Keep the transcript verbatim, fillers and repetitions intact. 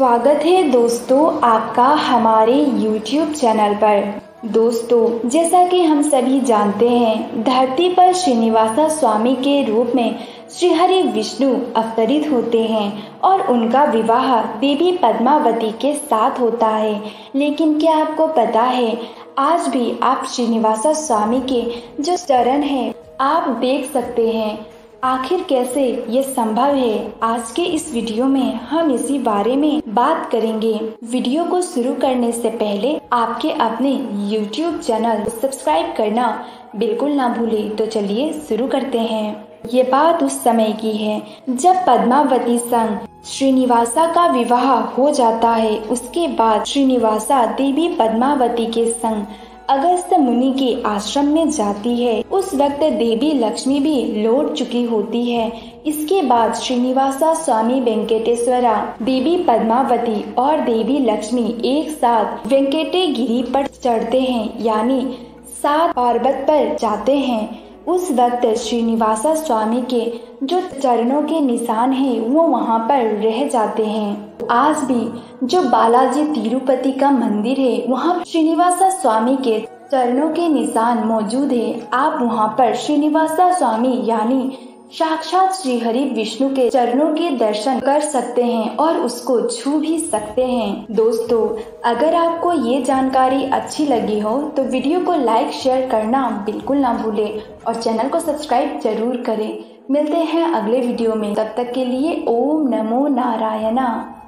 स्वागत है दोस्तों आपका हमारे YouTube चैनल पर। दोस्तों जैसा कि हम सभी जानते हैं धरती पर श्रीनिवासा स्वामी के रूप में श्रीहरी विष्णु अवतरित होते हैं और उनका विवाह देवी पद्मावती के साथ होता है। लेकिन क्या आपको पता है आज भी आप श्रीनिवासा स्वामी के जो चरण हैं आप देख सकते हैं। आखिर कैसे ये संभव है, आज के इस वीडियो में हम इसी बारे में बात करेंगे। वीडियो को शुरू करने से पहले आपके अपने YouTube चैनल सब्सक्राइब करना बिल्कुल ना भूले। तो चलिए शुरू करते हैं। ये बात उस समय की है जब पद्मावती संग श्रीनिवासा का विवाह हो जाता है। उसके बाद श्रीनिवासा देवी पद्मावती के संग अगस्त मुनि के आश्रम में जाती है। उस वक्त देवी लक्ष्मी भी लौट चुकी होती है। इसके बाद श्रीनिवासा स्वामी वेंकटेश्वरा, देवी पद्मावती और देवी लक्ष्मी एक साथ वेंकटगिरी पर चढ़ते हैं, यानी सात पर्वत पर जाते हैं। उस वक्त श्रीनिवासा स्वामी के जो चरणों के निशान हैं वो वहाँ पर रह जाते हैं। आज भी जो बालाजी तिरुपति का मंदिर है वहाँ श्रीनिवासा स्वामी के चरणों के निशान मौजूद है। आप वहाँ पर श्रीनिवासा स्वामी यानी साक्षात श्रीहरि विष्णु के चरणों के दर्शन कर सकते हैं और उसको छू भी सकते हैं। दोस्तों अगर आपको ये जानकारी अच्छी लगी हो तो वीडियो को लाइक शेयर करना बिल्कुल ना भूले और चैनल को सब्सक्राइब जरूर करें। मिलते हैं अगले वीडियो में, तब तक के लिए ओम नमो नारायणा।